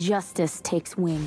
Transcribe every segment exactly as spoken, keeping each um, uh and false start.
Justice takes wing.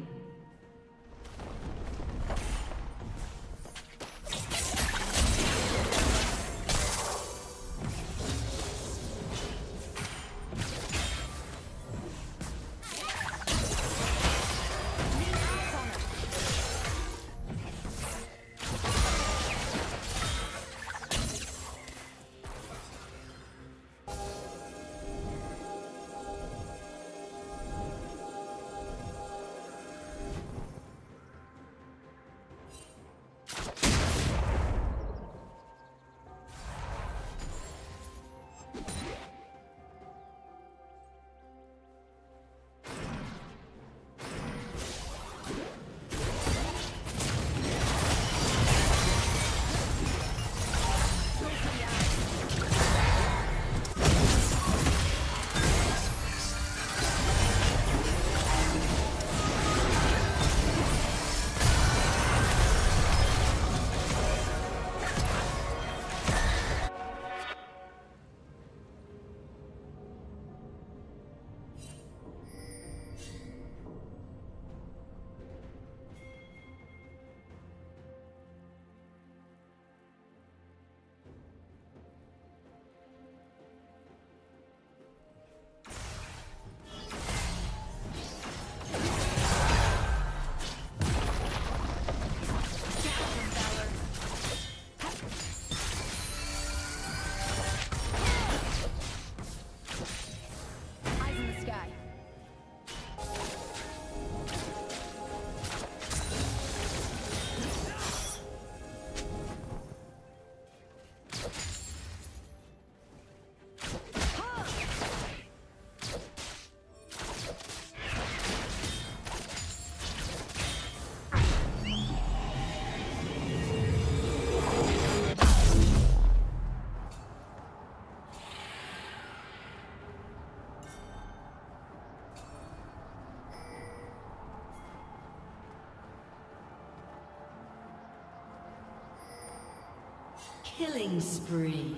Killing spree.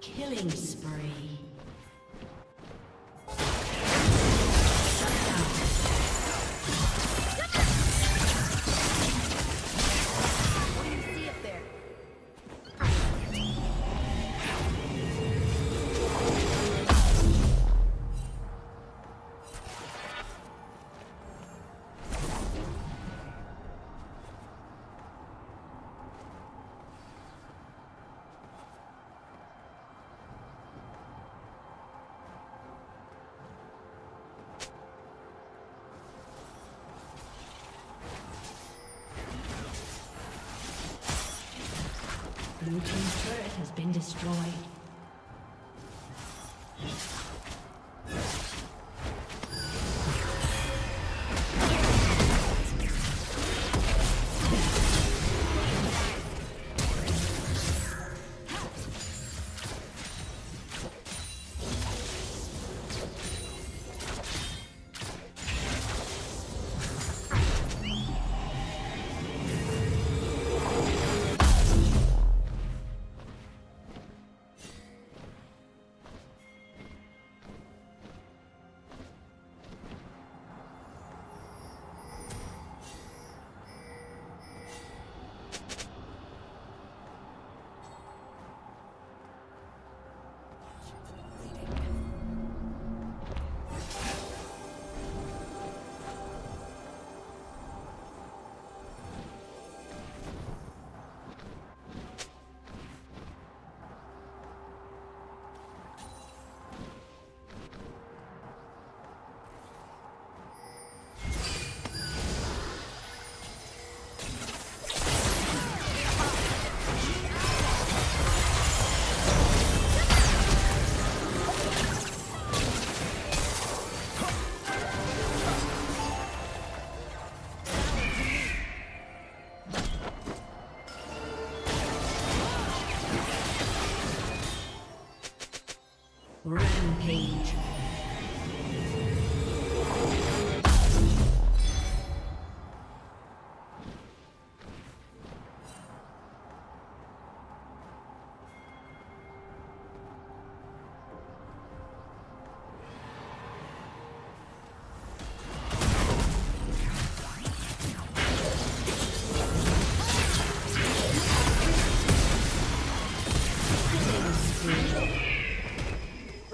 Killing spree. Blue team's turret has been destroyed.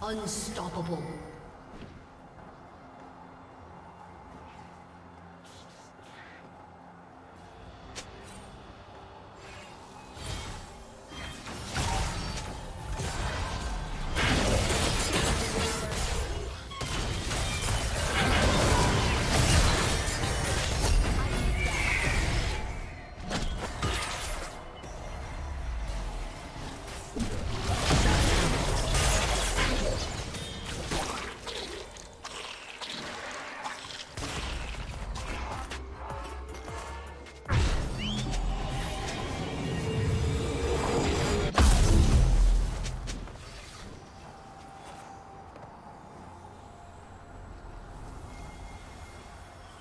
Unstoppable.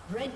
Red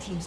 Team's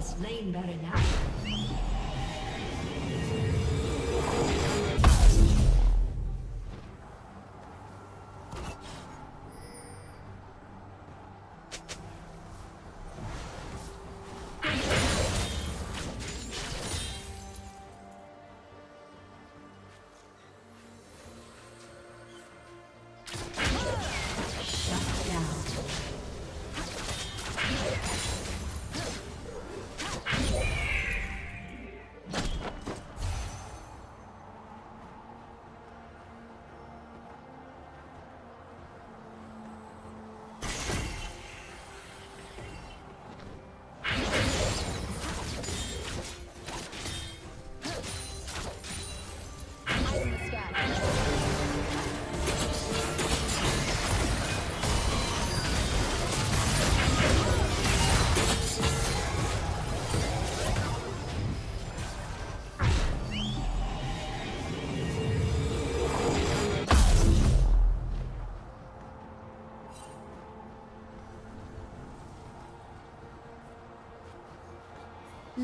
Slain Baron Nashor.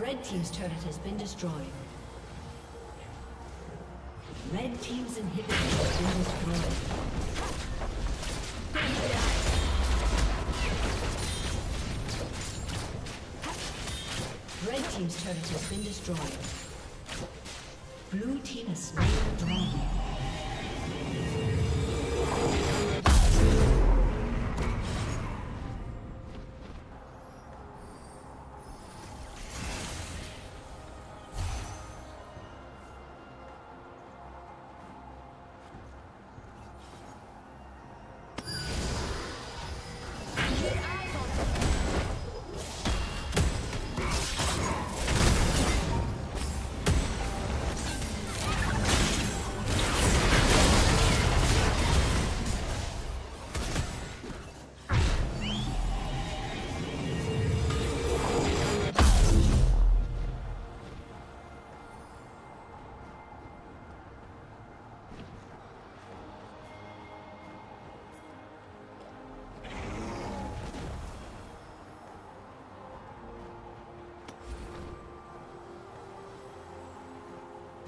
Red team's turret has been destroyed. Red team's inhibitor has been destroyed. Red team's turret has been destroyed. Blue team has slain the dragon.